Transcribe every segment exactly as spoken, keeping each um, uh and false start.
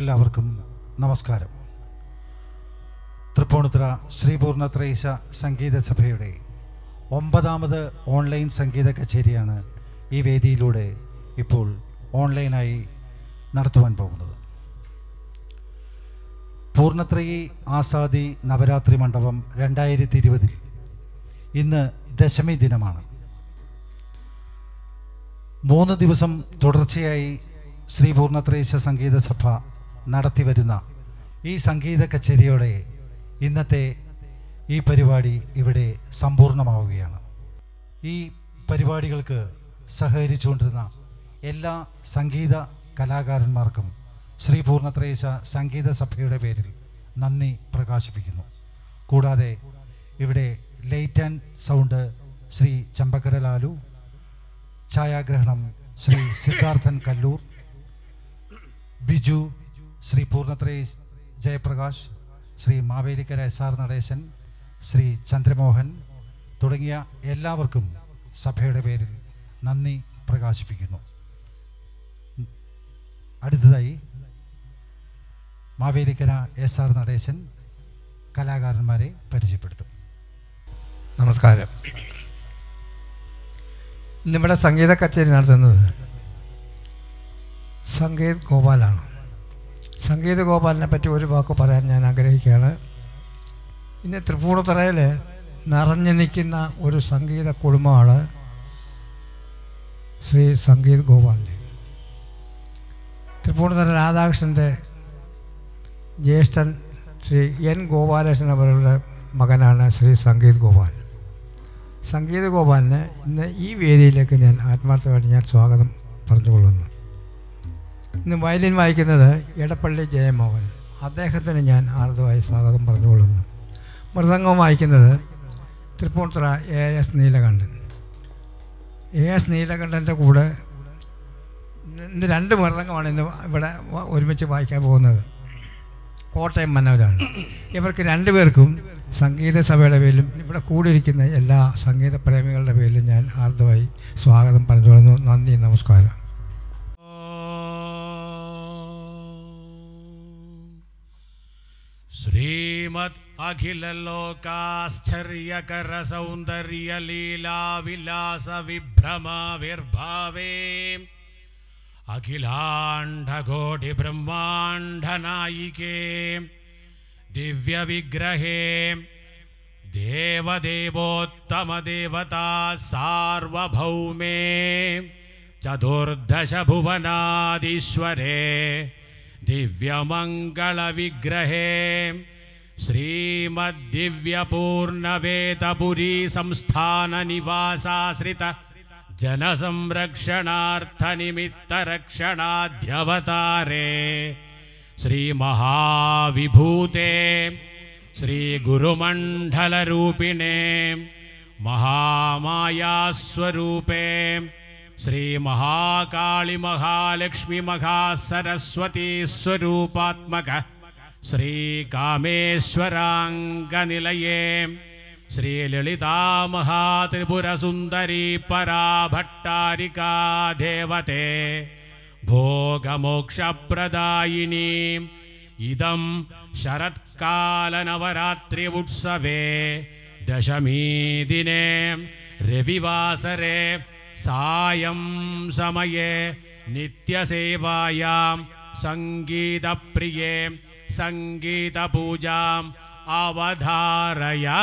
എല്ലാവർക്കും നമസ്കാരം. തൃപ്പൂണിത്തുറ ശ്രീ പൂർണ്ണത്രയീശ സംഗീത സഭയുടെ ഒമ്പതാമത് ഓൺലൈൻ സംഗീത കച്ചേരിയാണ് ഈ വേദിയിലൂടെ ഇപ്പോൾ ഓൺലൈനായി നടത്തുവാൻ പോകുന്നത്. പൂർണ്ണത്രയീ ആസാദി നവരാത്രി മണ്ഡപം രണ്ടായിരത്തി ഇരുപതിൽ ഇന്ന് ദശമി ദിനമാണ്. മൂന്ന് ദിവസം തുടർച്ചയായി ശ്രീ പൂർണ്ണത്രയീശ സംഗീത സഭ നടത്തിവരുന്ന ഈ സംഗീത കച്ചേരിയോടെ ഇന്നത്തെ ഈ പരിപാടി ഇവിടെ സമ്പൂർണമാവുകയാണ്. ഈ പരിപാടികൾക്ക് സഹകരിച്ചുകൊണ്ടിരുന്ന എല്ലാ സംഗീത കലാകാരന്മാർക്കും ശ്രീ പൂർണ്ണത്രയീശ സംഗീത സഭയുടെ പേരിൽ നന്ദി പ്രകാശിപ്പിക്കുന്നു. കൂടാതെ ഇവിടെ light and sound Shri Champakkara Lalu, ഛായാഗ്രഹണം ശ്രീ സിദ്ധാർത്ഥൻ കല്ലൂർ, ബിജു, ശ്രീ പൂർണ്ണത്രയീ ജയപ്രകാശ്, ശ്രീ മാവേലിക്കര എസ് ആർ നടേശൻ, ശ്രീ ചന്ദ്രമോഹൻ തുടങ്ങിയ എല്ലാവർക്കും സഭയുടെ പേരിൽ നന്ദി പ്രകാശിപ്പിക്കുന്നു. അടുത്തതായി മാവേലിക്കര എസ് ആർ നടേശൻ കലാകാരന്മാരെ പരിചയപ്പെടുത്തും. നമസ്കാരം. ഇന്നിവിടെ സംഗീത കച്ചേരി നടത്തുന്നത് സംഗീത് ഗോപാലാണ്. സംഗീത ഗോപാലിനെ പറ്റി ഒരു വാക്ക് പറയാൻ ഞാൻ ആഗ്രഹിക്കുകയാണ്. ഇന്ന് തൃപ്പൂണിത്തുറയിൽ നിറഞ്ഞു നിൽക്കുന്ന ഒരു സംഗീത കുടുംബമാണ് ശ്രീ സംഗീത് ഗോപാലിൻ്റെ. തൃപ്പൂണിത്തുറ രാധാകൃഷ്ണൻ്റെ ജ്യേഷ്ഠൻ ശ്രീ എൻ ഗോപാലകൃഷ്ണൻ അവരുടെ മകനാണ് ശ്രീ സംഗീത് ഗോപാൽ. സംഗീത ഗോപാലിനെ ഇന്ന് ഈ വേദിയിലേക്ക് ഞാൻ ആത്മാർത്ഥമായിട്ട് ഞാൻ സ്വാഗതം പറഞ്ഞുകൊള്ളുന്നു. ഇന്ന് വയലിൻ വായിക്കുന്നത് എടപ്പള്ളി ജയമോഹൻ, അദ്ദേഹത്തിന് ഞാൻ ആർദ്രമായി സ്വാഗതം പറഞ്ഞുകൊള്ളുന്നു. മൃദംഗം വായിക്കുന്നത് Tripunithura A S Neelakantan. A S നീലകണ്ഠൻ്റെ കൂടെ ഇന്ന് രണ്ട് മൃദംഗമാണ് ഇന്ന് ഇവിടെ ഒരുമിച്ച് വായിക്കാൻ പോകുന്നത്. കോട്ടയം മനോജാണ്. ഇവർക്ക് രണ്ടുപേർക്കും സംഗീത സഭയുടെ പേരിലും ഇവിടെ കൂടിയിരിക്കുന്ന എല്ലാ സംഗീത പ്രേമികളുടെ പേരിലും ഞാൻ ആർദ്രമായി സ്വാഗതം പറഞ്ഞുകൊള്ളുന്നു. നന്ദി, നമസ്കാരം. श्रीमद् अखिल लोकाश्चर्यकर सौंदर्य लीला विलास विभ्रम विर्भावे अखिलांड कोटि ब्रह्मांड नायिके दिव्य विग्रहे देवदेवोत्तम देवता सार्वभौमे चतुर्दश भुवनाधीश्वरे दिव्यमंगल विग्रहे श्रीमद्दिव्यपूर्णवेदपुरी संस्थान निवासाश्रित जन संरक्षणार्थ निमित्त रक्षणाध्यवतारे श्री महाविभूते श्री गुरुमंडल रूपिणे महामाया स्वरूपे श्री महाकाली महालक्ष्मी महासरस्वती स्वरूपात्मक श्री कामेश्वरांग निलये श्री ललिता महात्रिपुर सुंदरी परा भट्टारिका देवते भोग मोक्ष प्रदायिनी इदं शरत्काल नवरात्रि उत्सवे दशमी दिने रविवासरे सायं समये नित्यसेवायां संगीतप्रिये संगीतपूजां अवधारया.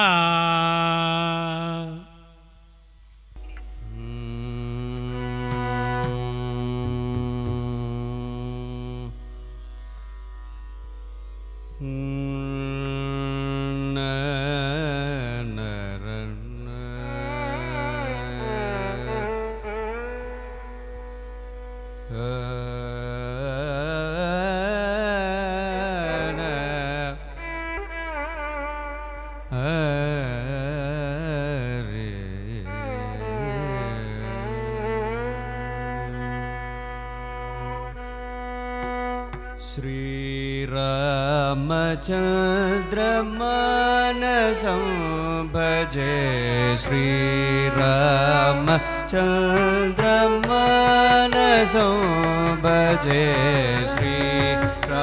चन्द्रमानसं भजे श्रीराम चन्द्रमानसं भजे Shriram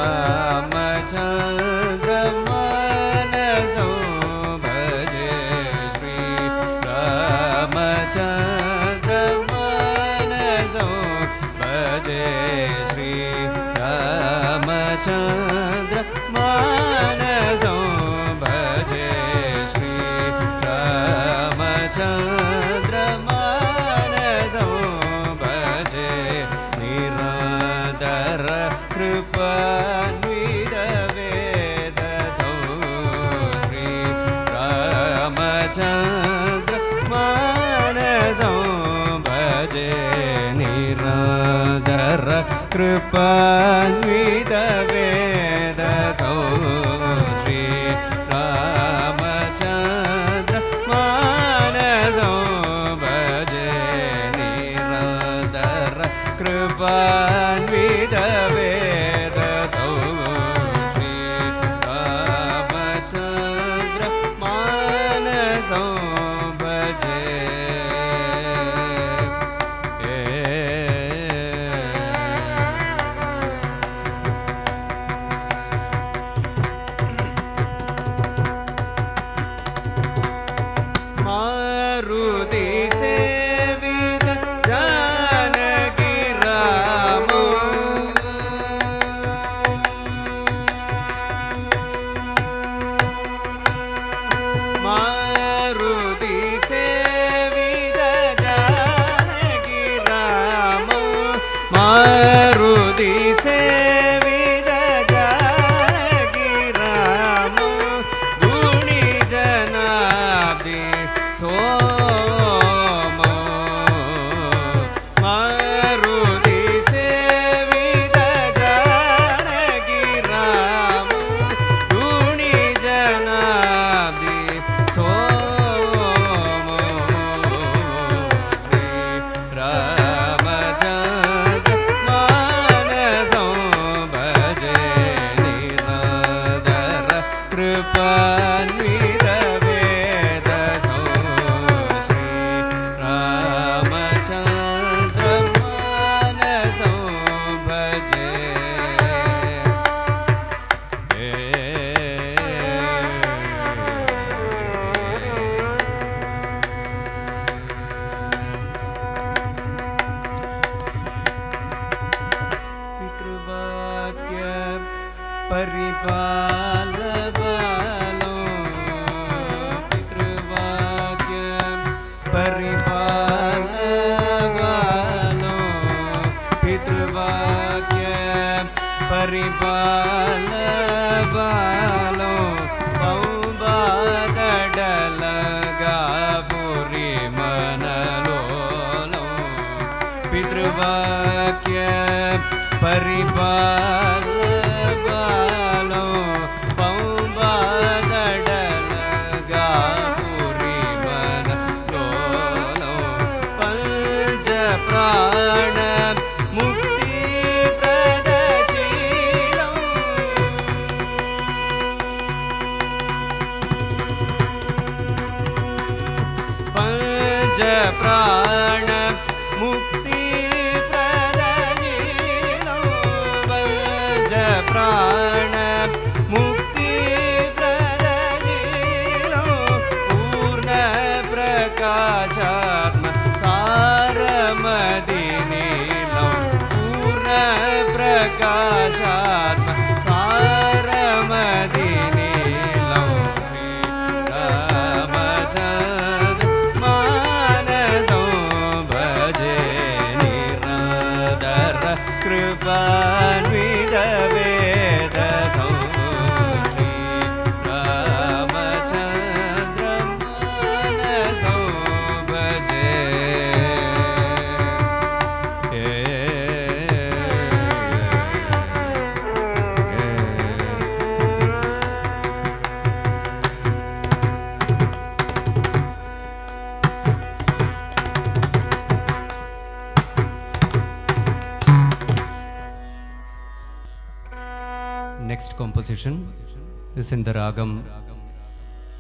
This is the Ragam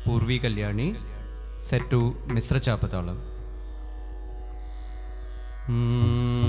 Purvi Kalyani, set to Misra Chapatalam. Hmm.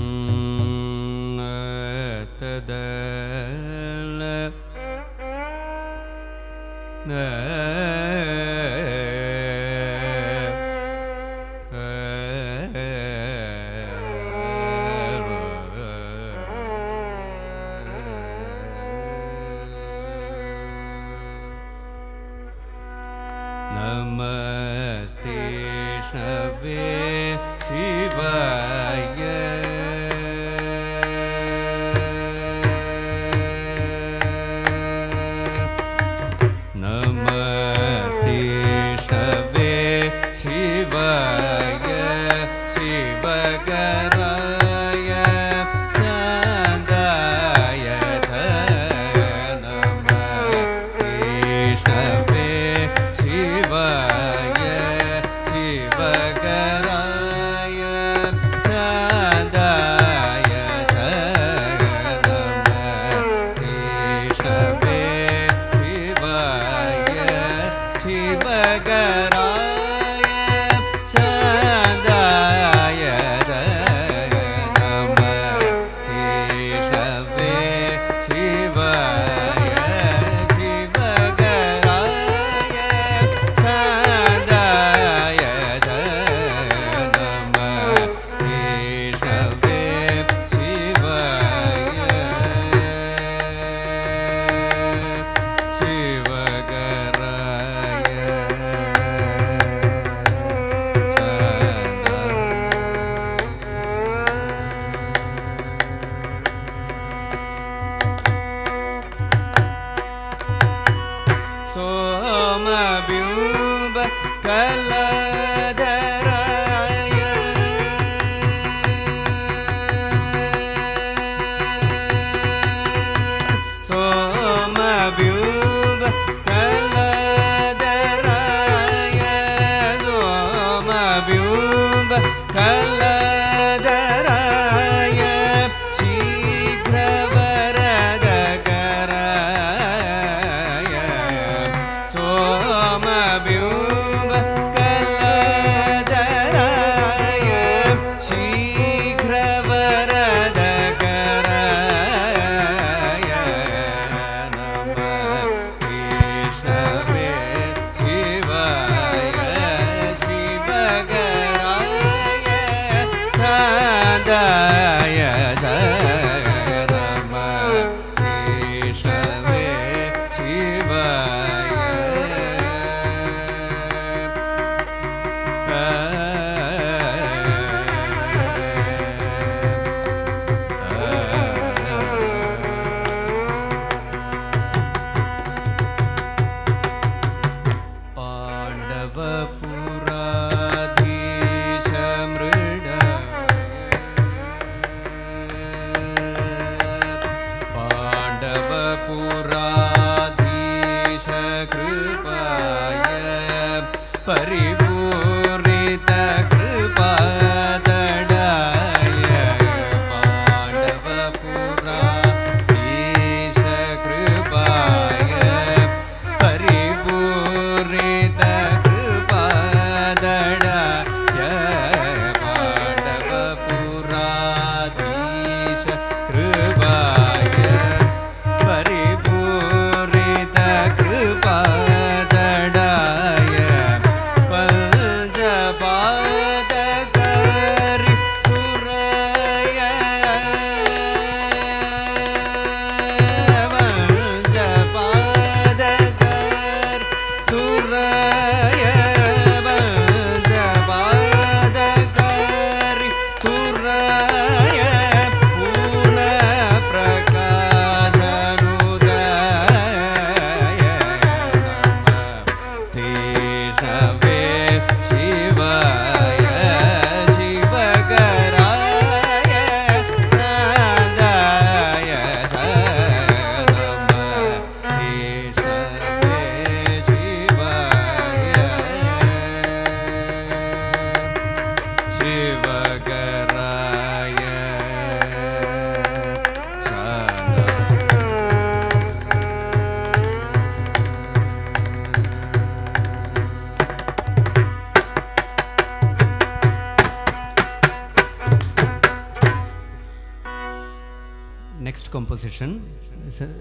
Composition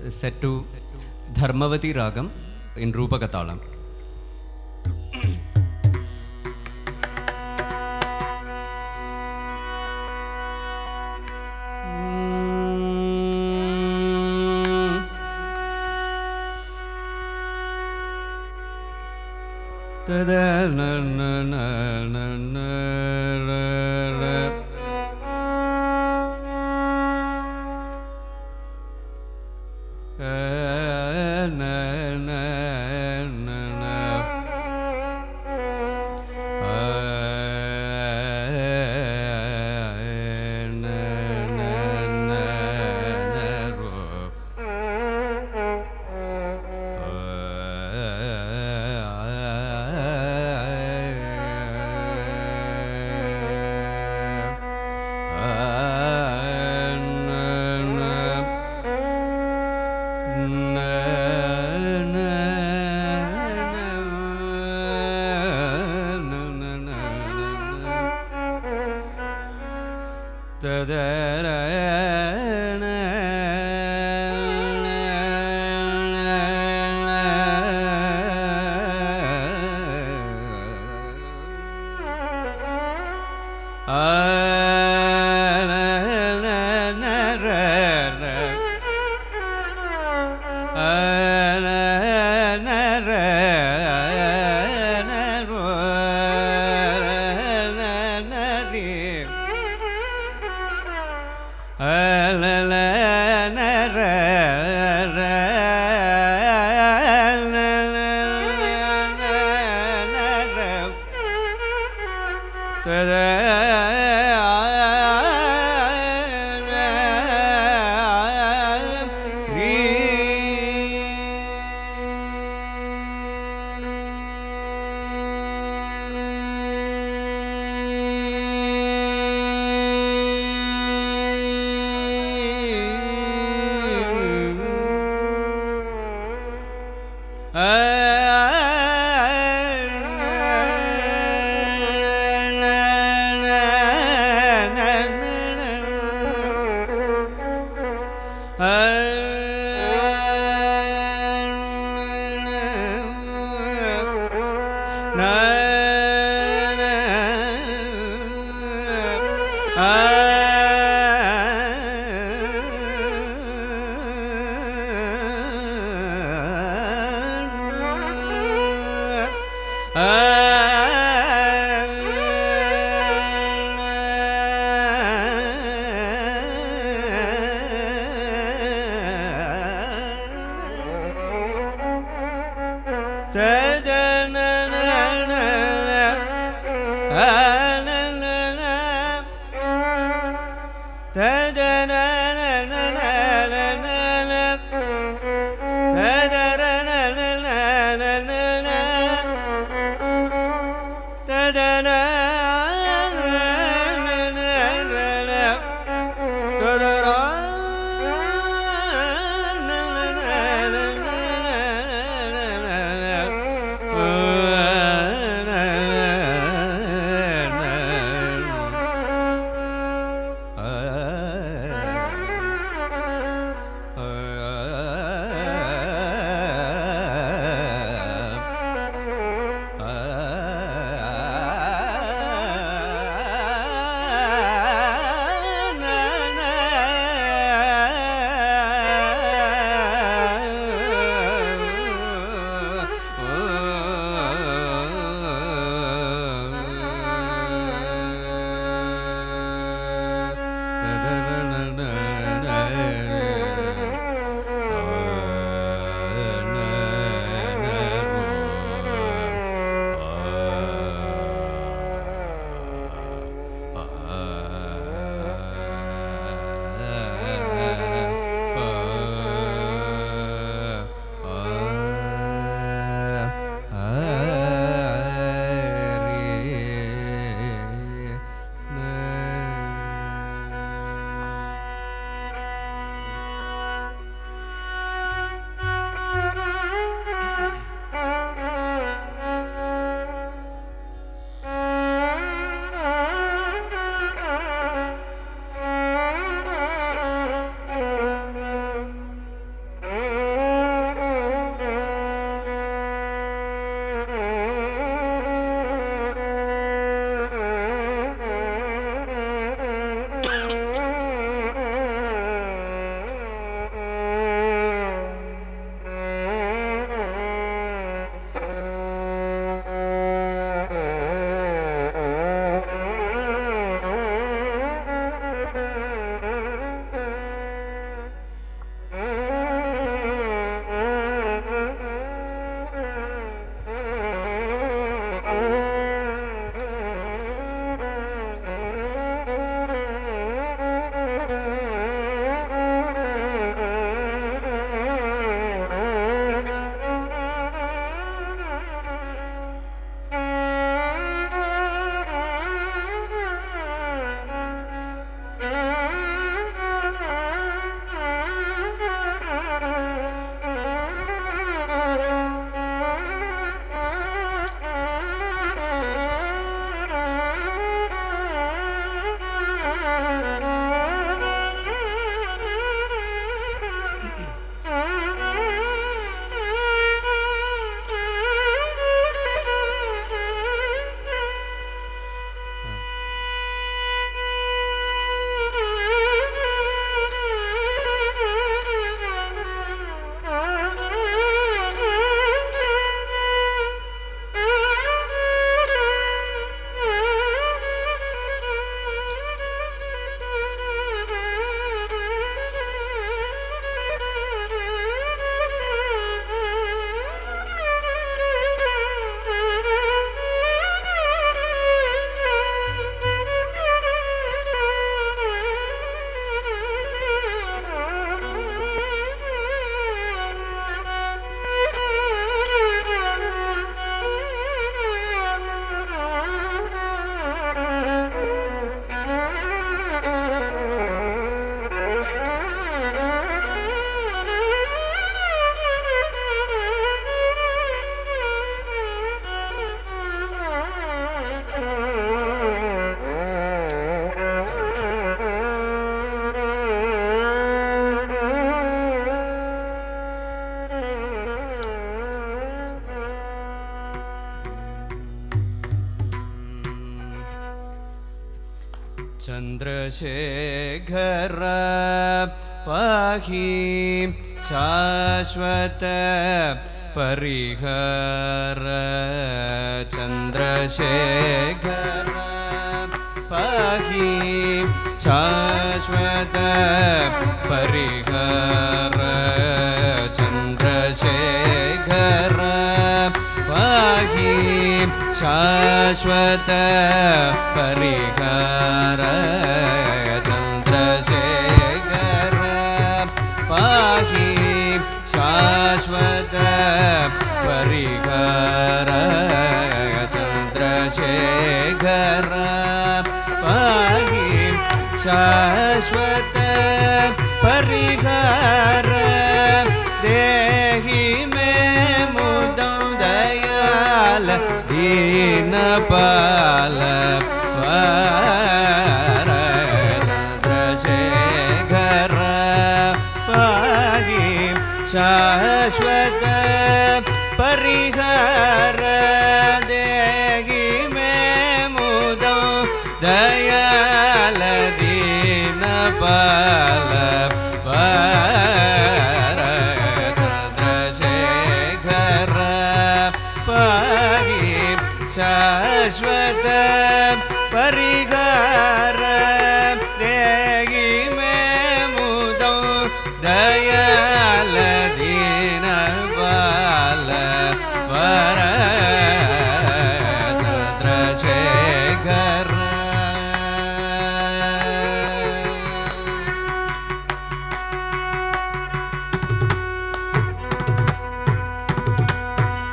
set to Dharmavati Ragam in Rupakathalam. Chandrashekhar पाहि शाश्वत परिहर चंद्रशेखर पाहि शाश्वत परिहर चंद्रशेखर पाहि शाश्वत परिहर चंद्रशेखर पाहि शाश्वत परिहर चंद्रशेखर पाहि शाश्वत परिहर देहि में मुदं दयाल दीनपाल चंद्रशेखर पाहि शाश्वत परिहर देहि में मुदं दयाल दीनपाल चंद्रशेखर पाहि शाश्वत परिहर देहि में मुदं दयाल दीनपाल चंद्रशेखर।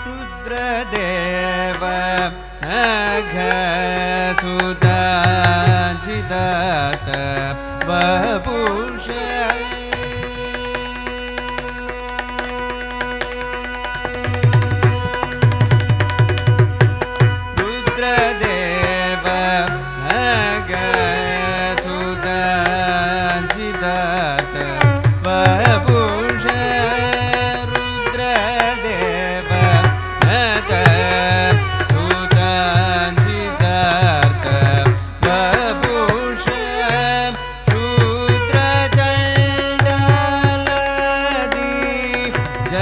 रुद्रदेव नघ सुता जिदात बभूषण रुद्रदेव नघ सुता जिदात बभूषण रुद्रदेव नघ सुता जिदात बभूषण शूद्रचण्डालादि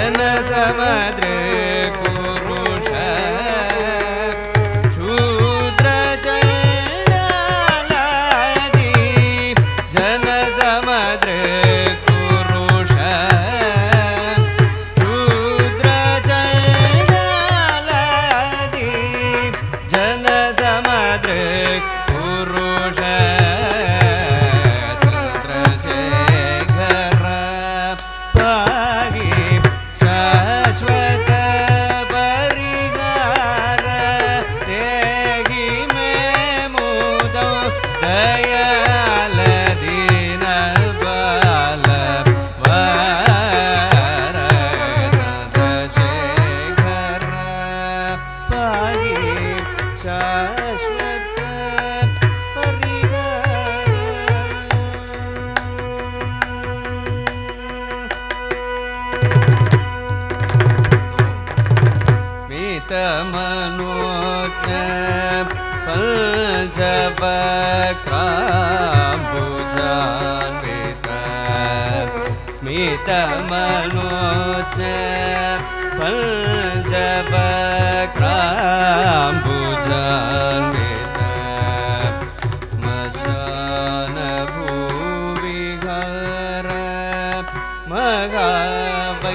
जनसमद्र पुरुष शूद्रचण्डालादि जनसमद्र पुरुष शूद्रचण्डालादि जनसमद्र पुरुष चंद्रशेखर पाहि शाश्वत परिहर देहि में मुदं दयाल दीनपाल चंद्रशेखर पाहि शाश्वत परिहर स्मितमनोज्ञ पञ्चवक्त्राम्बुजान्वित स्मितमनोज्ञ पञ्चवक्त्राम्बुजान्वित श्मशानभूविहर महावैद्यनाथ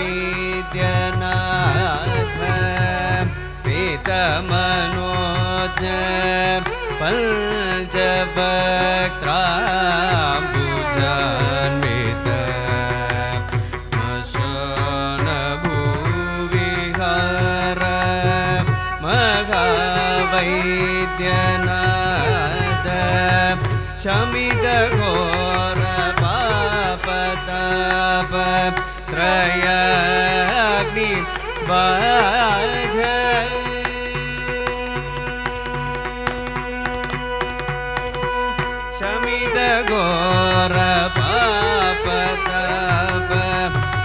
स्मितमनोज्ञ पञ्चवक्त्राम्बुजान्वित श्मशानभूविहर महावैद्यनाथ शमिद घोर पापताप त्रयाग्नि बाध शमिद घोर पापताप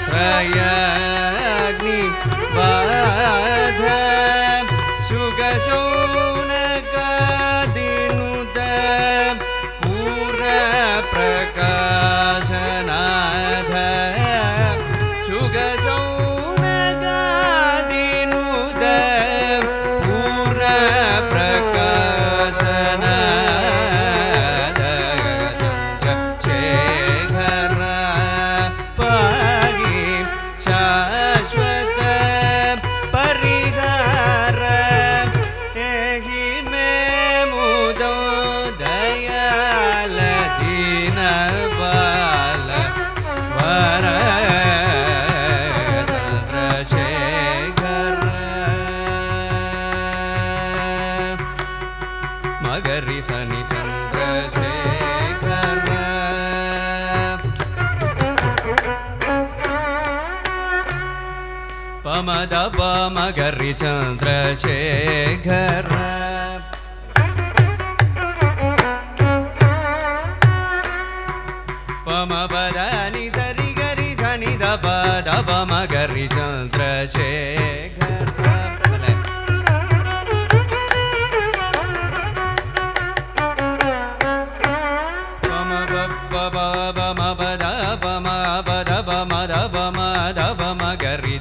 त्रयाग्नि बाध शुकशौनकादिनुत पू पमद पमगरि चंद्रशेखर पमबदनि सरि गरि सनि द पद पमगरि चंद्रशेखर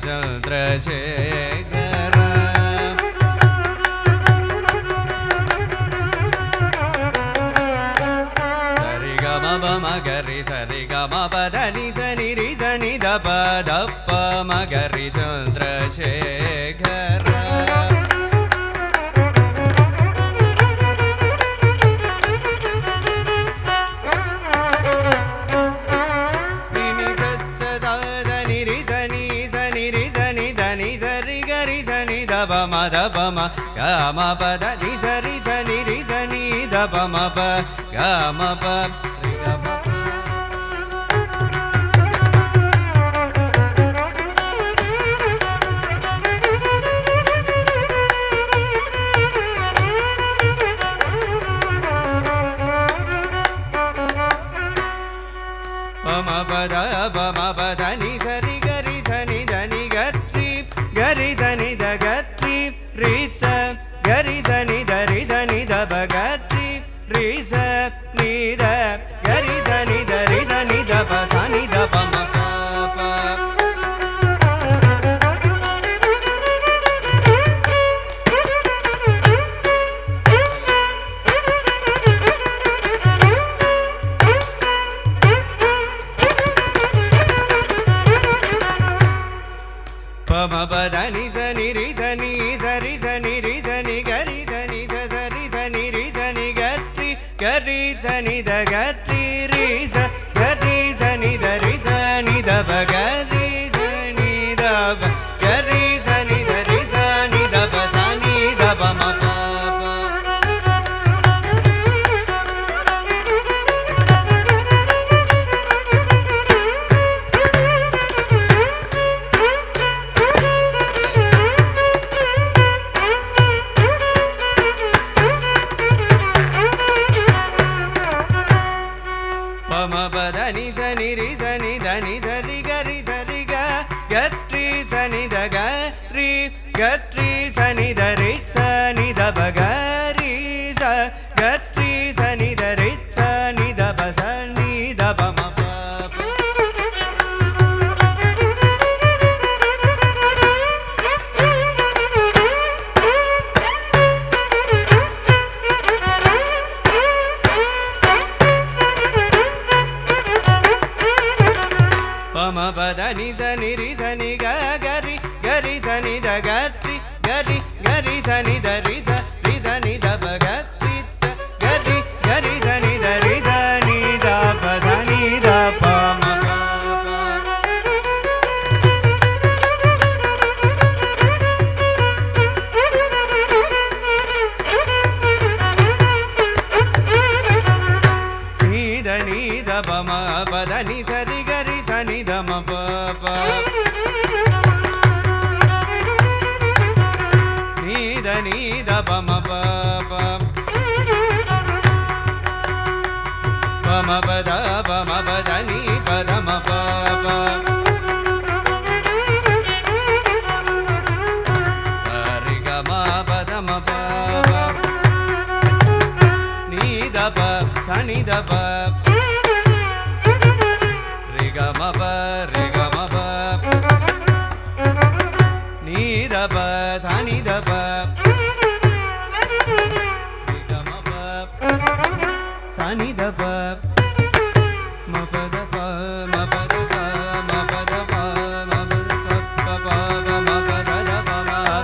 चंद्रशेखर सरि ग म प म ग रि सरि ग म प ध नि स नि रि स नि ध प ध प म ग रि Chandrashekhar Dabama gama pada ni sari sani ri sani dabama pa gama pa ri gama pama pada pama pada ni sari gari sani dani gatri gari sani da gat रीस गरी सनि धरी सनि धब गरी रीस निध गरी सनि धरी सनि धप सनि धप म प प म प ध नि सनि रि सनि Sani da gatri risa, gatri sani da risa ni da bagari sani da gatri sani da risa ni da basani da bamata Gatri sani da rit sani da bagari sa Gatri sani da rit sani da basani da bama pa Bama badani sani ri sani ga gari Gari sani da gatri, gari gari sani da risa, risa ni da bagatri, gari gari sani da risa ni da basani da pama. Ni da ni da pama, pada ni sari gari sani da ma papa. ni da ba ma ba ba ba ma ba da ba ma ba da ni ba da ma ba ba sa re ga ma ba da ma ba ba ni da ba sa ni da ba re ga ma ba re ga ma ba ni da ba sa ni da ba ni da ba ma ba da ba ma ba da ba ma ba da ba ma ba da ba ma ba da ba ma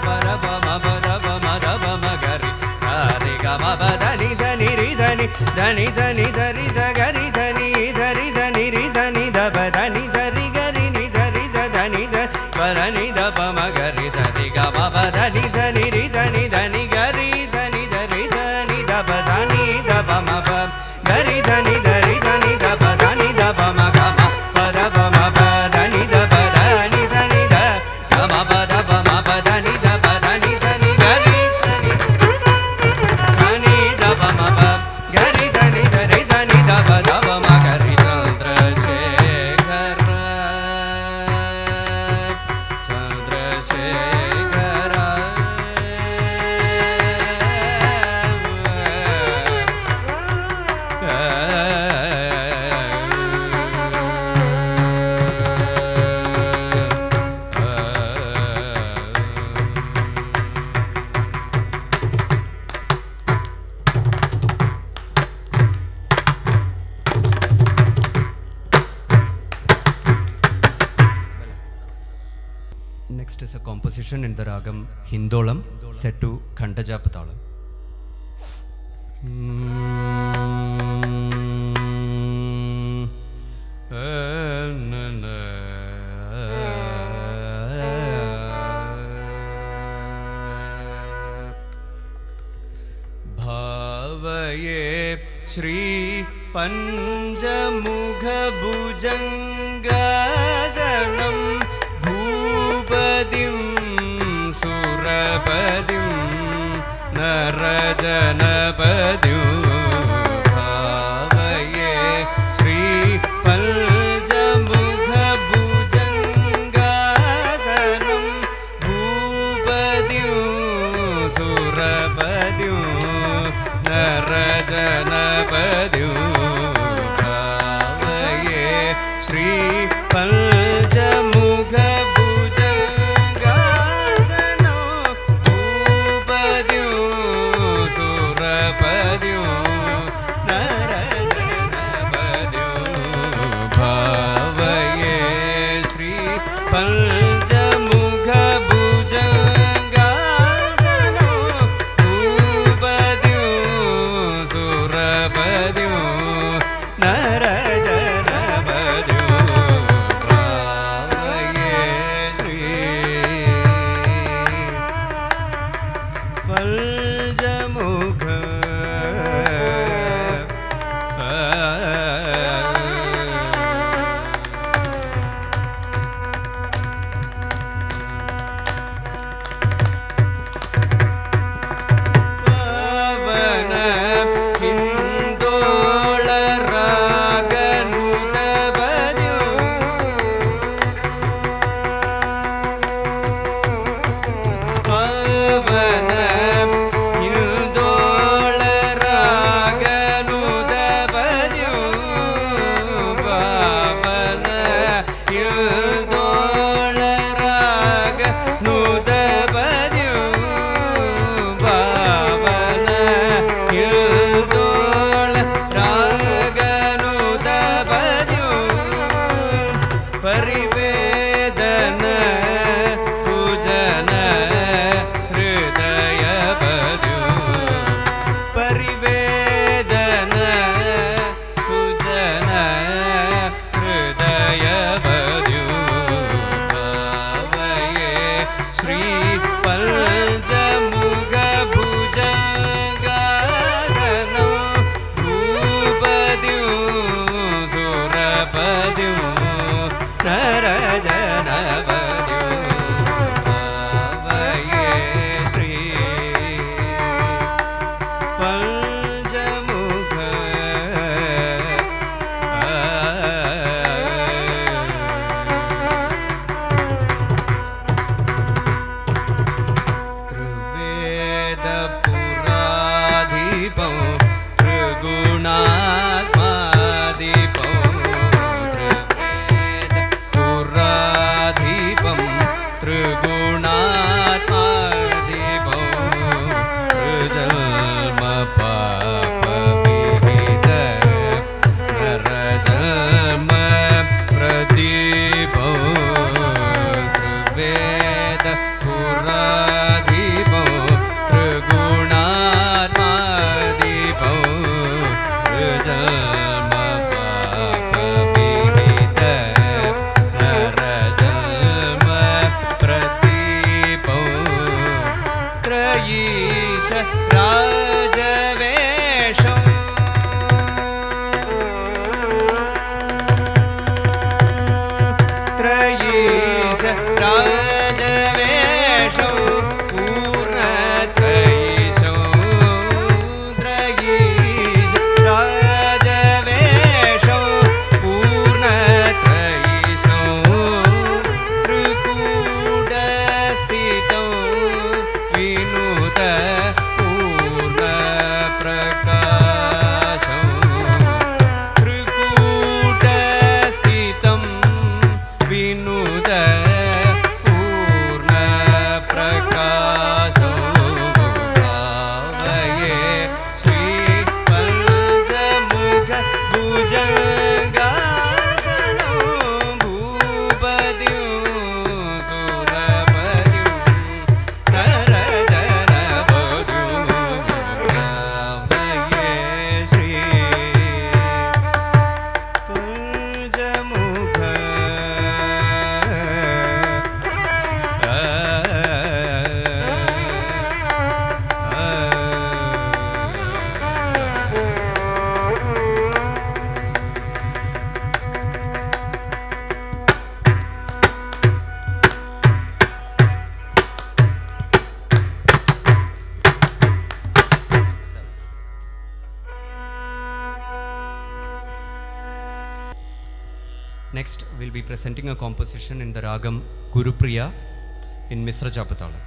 ba da ba ma ba da ba ma da ba ma ga ri sa re ga ma ba da ni sa ni ri sa ni da ni sa ni sa ri sa ga ri sa ni sa ri sa ni ri sa ni da ba da ni sa ri ga ri ni sa ri sa da ni sa ba da ni da ba ma ga ri sa re ga ma ba da ni sa ni ri sa ni da ni ga ri sa ni da ri sa ni da ba sa ni mentioned in the ragam Hindolam set to Khandajapatalam. Mm -hmm. Bhavaye Shri Panjamukha Bhujangasalam Bhupadim Surapadim Narajanapadim Bhavaye Shri Panjamukha Next, we'll be presenting a composition in the ragam Gurupriya in Misra Japatala.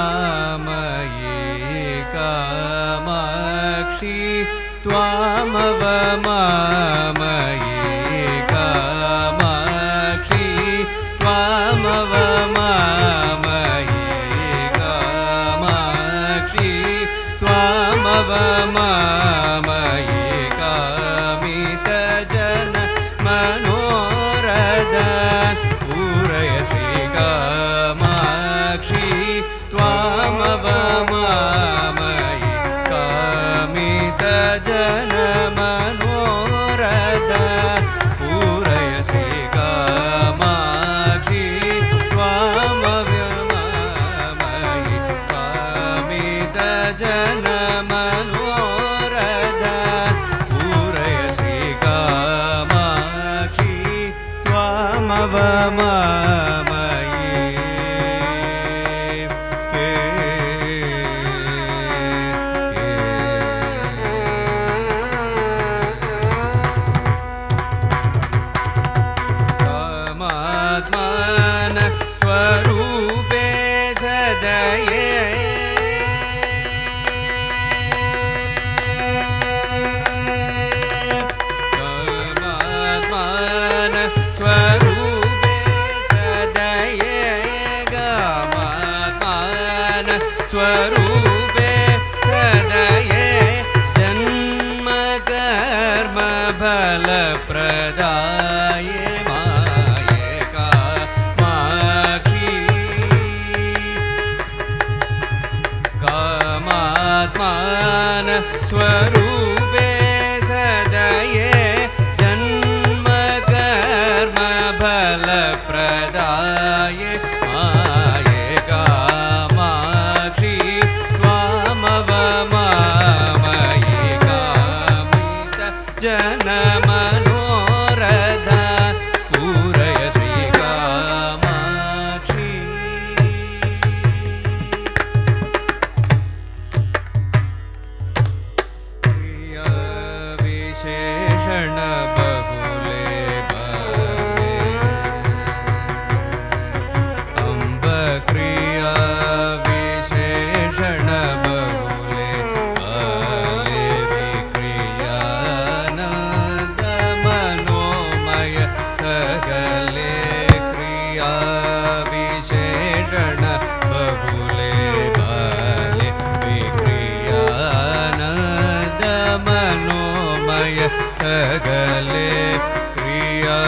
करुणामयी Kamakshi त्वामवमामयी Kamakshi त्वामवमामयी Kamakshi त्वामवमामयी कामितजन मनोरदं पूरय Shri Kamakshi त्वामवमामयी कामितजन मनोरदं पूरय Shri Kamakshi त्वामवमामयी कामितजन मनोरदं पूरय Shri Kamakshi त्वामवमामयी गले क्रिया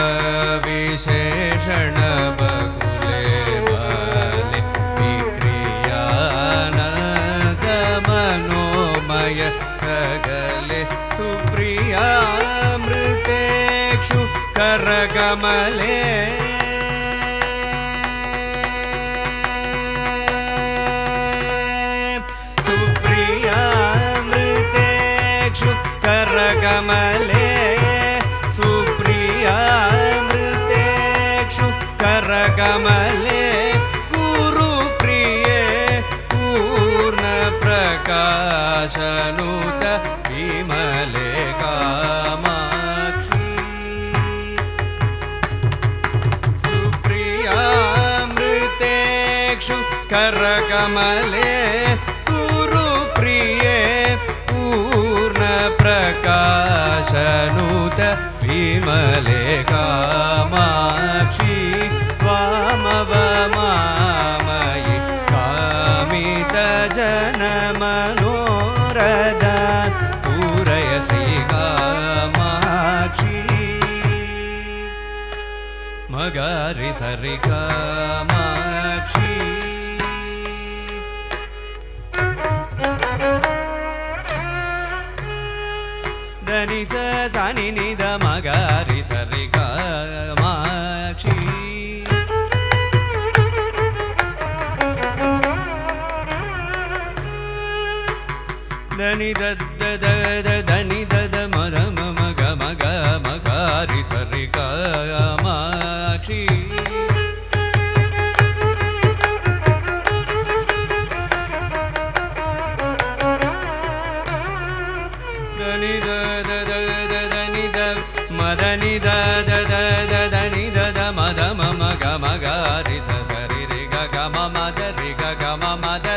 विशेषण बगुले बाले विक्रियानंद मनोमय सगले सुप्रिया मृतेक्षु करगमले सुप्रिया मृतेक्षु करगमले कमले गुरु प्रिय पूर्ण प्रकाशनुत विमले कामाक्षी सुप्रिया मृतेक्षु करकमले गुरु प्रिय पूर्ण प्रकाशनुत विमले कामाक्षी त्वामवमामयि कामितजन मनोरदं पूरय श्री कामाक्षी मगारि सरि कामाक्षी दनि स सानि नि द मगारि सरि कामाक्षी धनि दद धनि दद मद मम गम गम गारि सरि कामाक्षी धनि दद धनि द मद नि दद धनि दद मद मम गम गारि सरि रि ग ग म मद रि ग ग म मद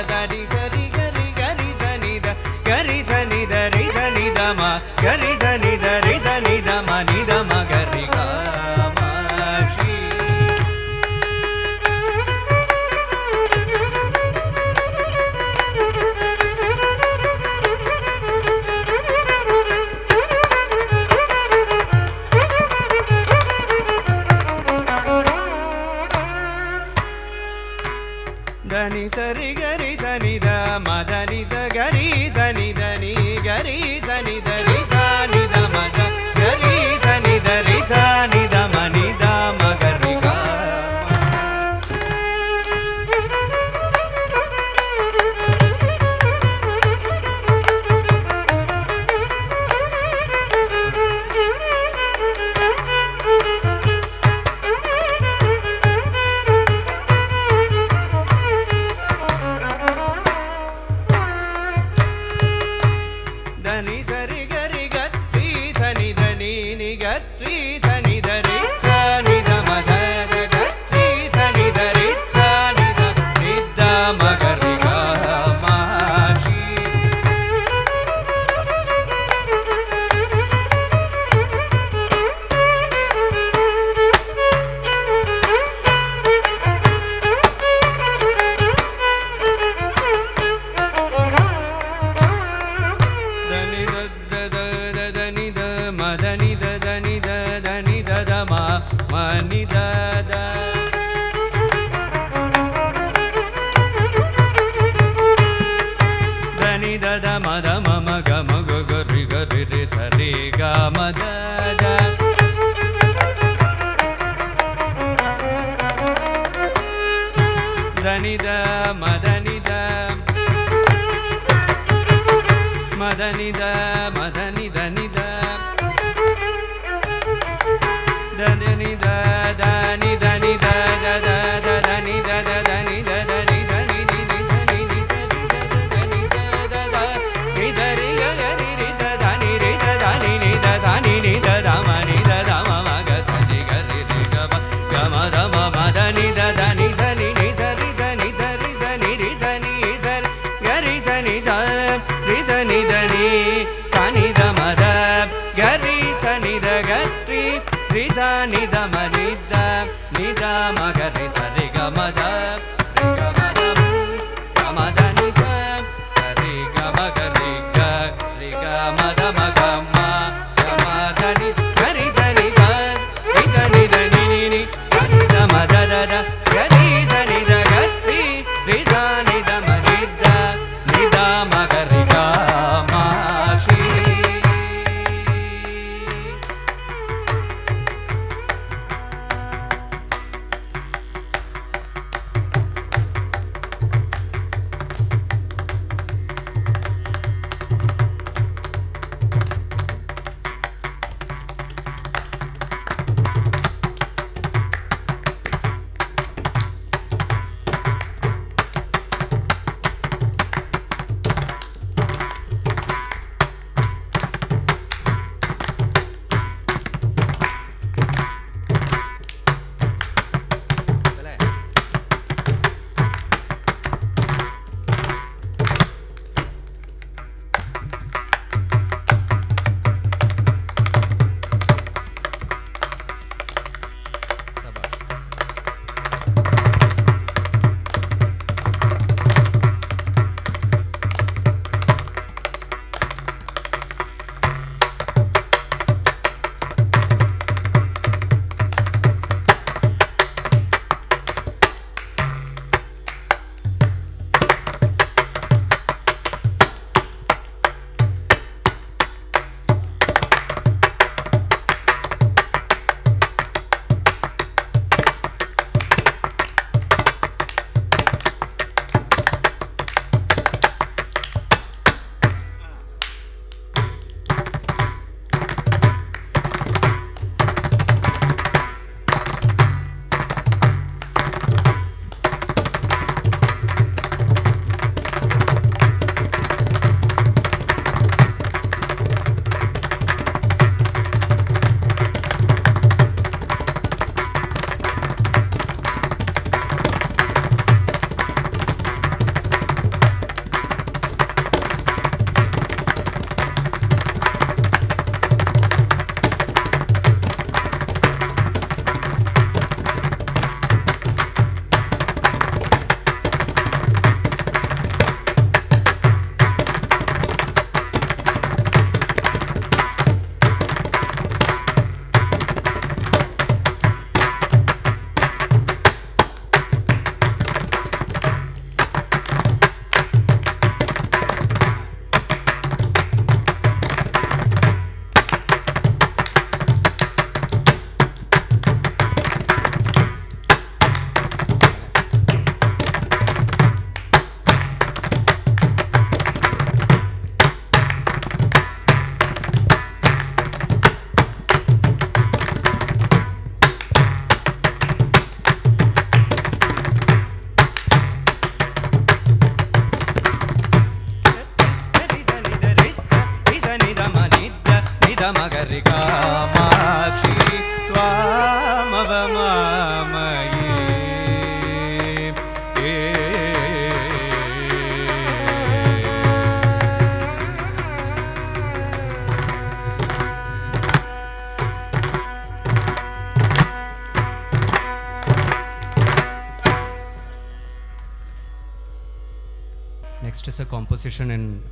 Next is a composition in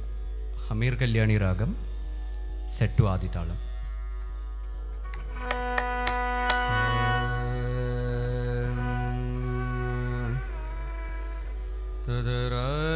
Hamir Kalyani Ragam, set to Adi Thalam. Oh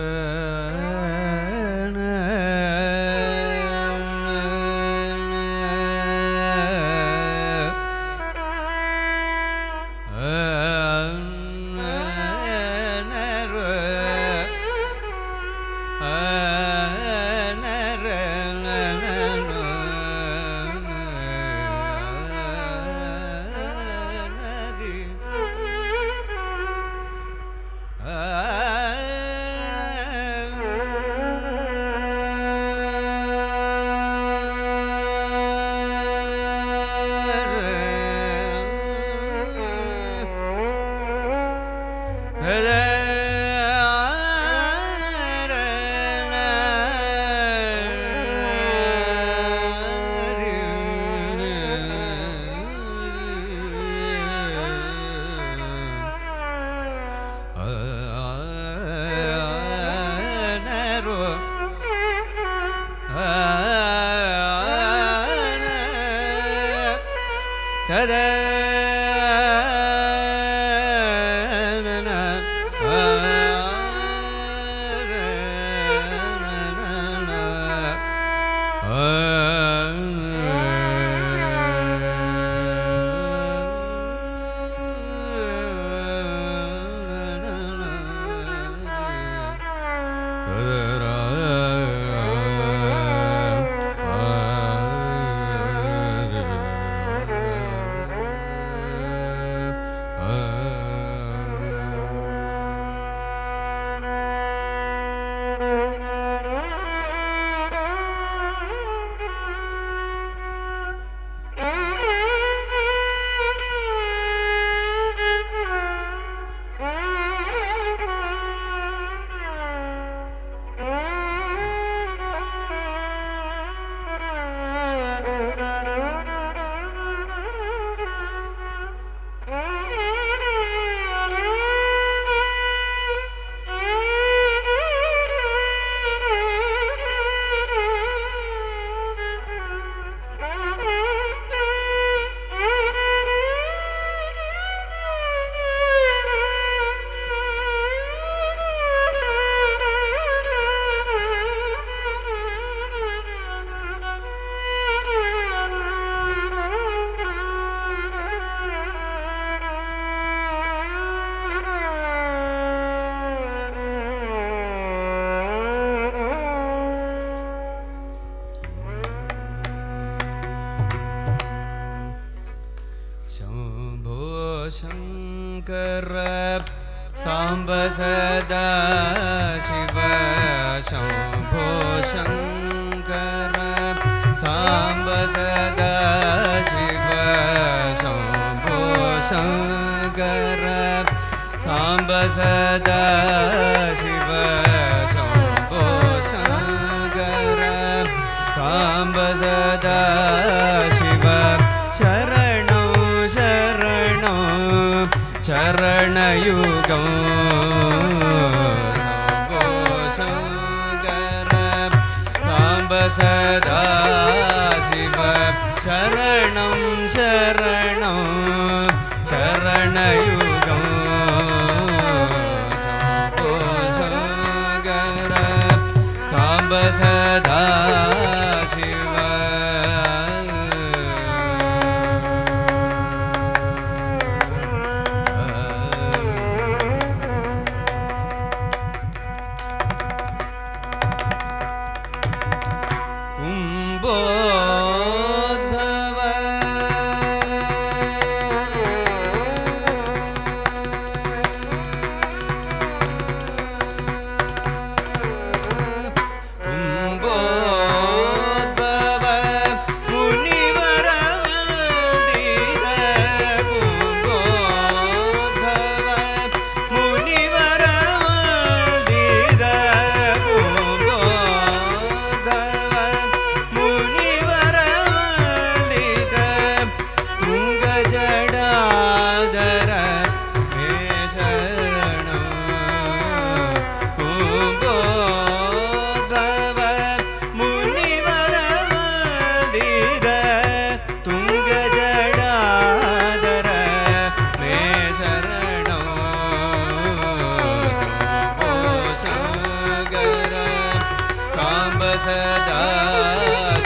सदा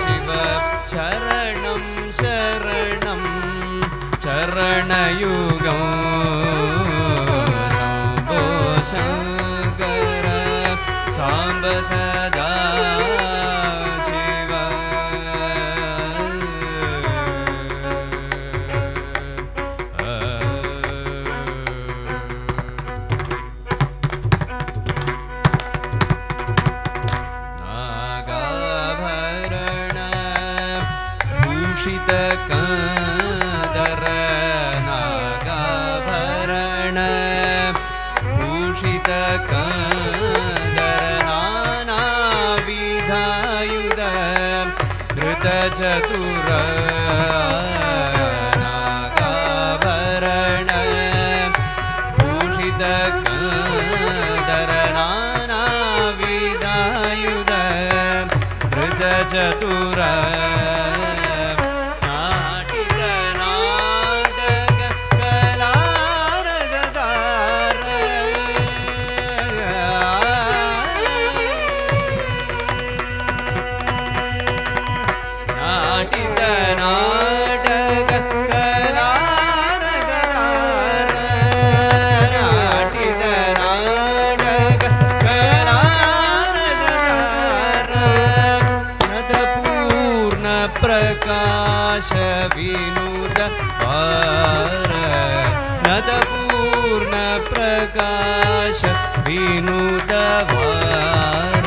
शिव शरणं शरणं शरणयुगं शंभो शंकर सांब सदा शिव। कादर नागाभरण भूषित कादर नानाविधायुध धृतचतुर नागाभरण भूषित कादर नानाविधायुध धृतचतुर पूर्ण प्रकाश विनुतवा।